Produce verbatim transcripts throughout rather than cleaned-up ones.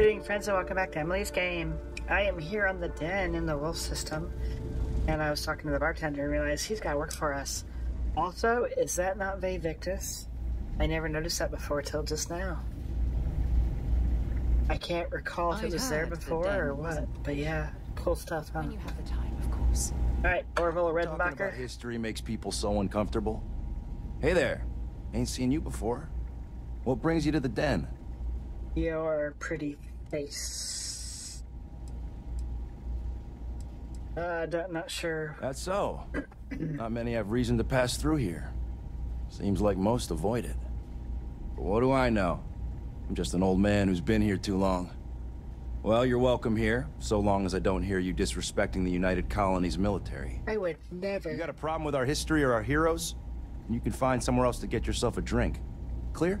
Greetings, friends, and welcome back to Emily's Game. I am here on the den in the wolf system, and I was talking to the bartender and realized he's got work for us. Also, is that not Vae Victus? I never noticed that before till just now. I can't recall if it was there before the or what, but yeah, cool stuff, huh? When you have the time, of course. All right, Orville Redenbacher. Talking about history makes people so uncomfortable. Hey there, ain't seen you before. What brings you to the den? Your pretty face. Uh, not sure. That's so. Not many have reason to pass through here. Seems like most avoid it. But what do I know? I'm just an old man who's been here too long. Well, you're welcome here, so long as I don't hear you disrespecting the United Colonies military. I would never. You got a problem with our history or our heroes? And you can find somewhere else to get yourself a drink. Clear?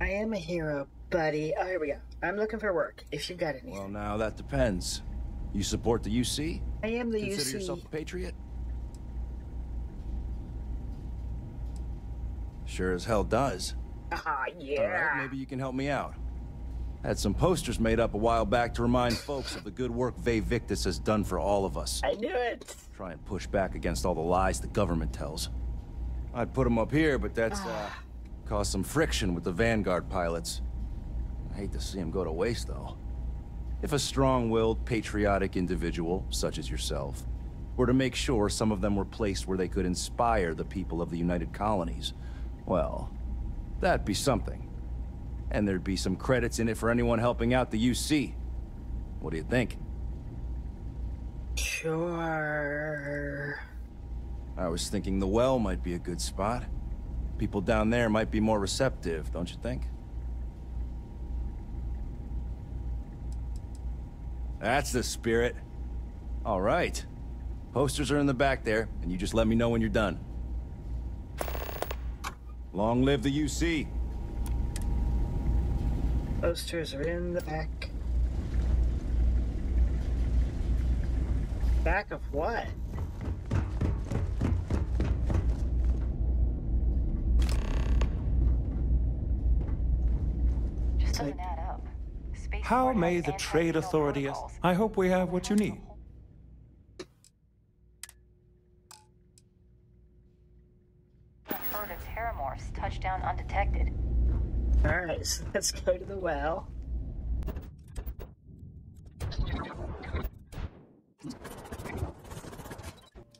I am a hero, buddy. Oh, here we go. I'm looking for work, if you've got anything. Well, now that depends. You support the U C? I am the Consider U C. Consider yourself a patriot? Sure as hell does. Ah, uh, yeah. All right, maybe you can help me out. I had some posters made up a while back to remind folks of the good work Vae Victus has done for all of us. I knew it. Try and push back against all the lies the government tells. I'd put them up here, but that's, uh... uh caused some friction with the Vanguard pilots. I hate to see him go to waste, though. If a strong-willed, patriotic individual, such as yourself, were to make sure some of them were placed where they could inspire the people of the United Colonies, well, that'd be something. And there'd be some credits in it for anyone helping out the U C. What do you think? Sure. I was thinking the well might be a good spot. People down there might be more receptive, don't you think? That's the spirit. All right. Posters are in the back there, and you just let me know when you're done. Long live the U C. Posters are in the back. Back of what? Doesn't add up. Space How may the trade authority... I hope we have what you need. A herd of Terramorphs touched down undetected. Alright, so let's go to the well.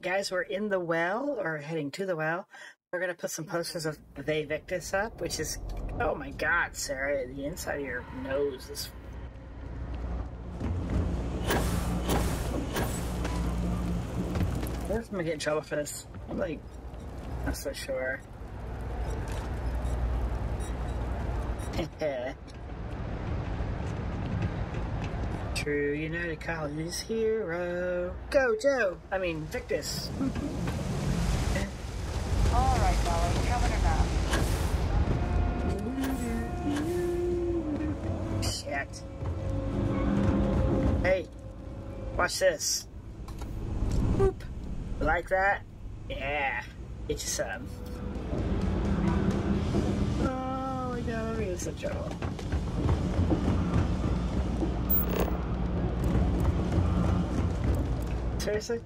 Guys, we're in the well, or heading to the well. We're gonna put some posters of Vae Victus up, which is... Oh my god, Sarah, the inside of your nose is... I wonder if I'm gonna get in trouble for this. I'm like, not so sure. True United Colonies hero. Go, Joe! I mean, Victus. Alright, fellas, coming or not. Hey, watch this. Boop. Like that? Yeah. Get you some. Oh my god, I'm in such trouble. Seriously?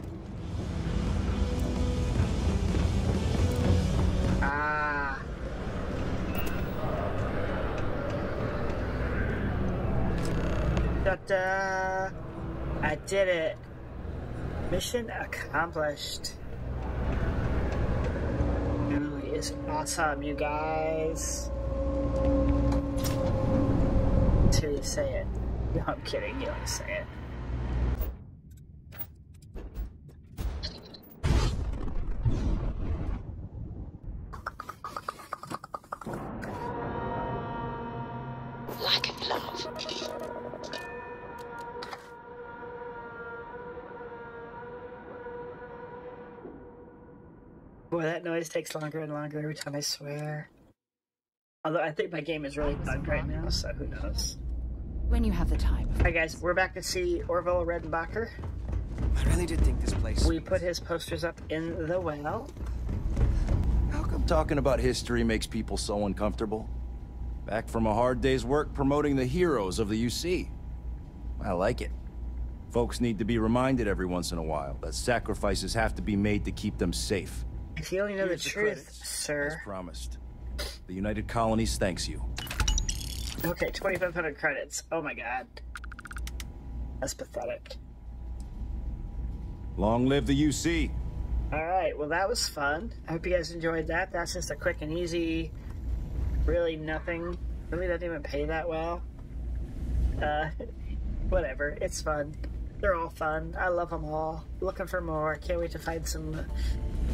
Ah. Ta-da! I did it. Mission accomplished. Emily is awesome, you guys. Until you say it. No, I'm kidding. You don't say it. Boy, that noise takes longer and longer every time, I swear. Although I think my game is really bugged right now, so who knows. When you have the time. Hi guys, we're back to see Orville Redenbacher. I really did think this place... We put his posters up in the well. How come talking about history makes people so uncomfortable? Back from a hard day's work promoting the heroes of the U C. I like it. Folks need to be reminded every once in a while that sacrifices have to be made to keep them safe. If you only know the truth, sir. As promised. The United Colonies thanks you. Okay, twenty-five hundred credits. Oh my god. That's pathetic. Long live the U C. Alright, well that was fun. I hope you guys enjoyed that. That's just a quick and easy, really nothing. Really doesn't even pay that well. Uh, whatever. It's fun. They're all fun. I love them all. Looking for more. Can't wait to find some,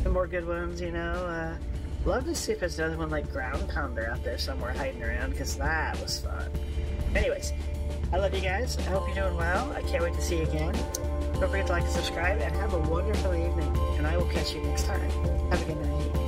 some more good ones, you know. Uh, love to see if there's another one like Ground Pounder out there somewhere hiding around, because that was fun. Anyways, I love you guys. I hope you're doing well. I can't wait to see you again. Don't forget to like and subscribe, and have a wonderful evening, and I will catch you next time. Have a good night.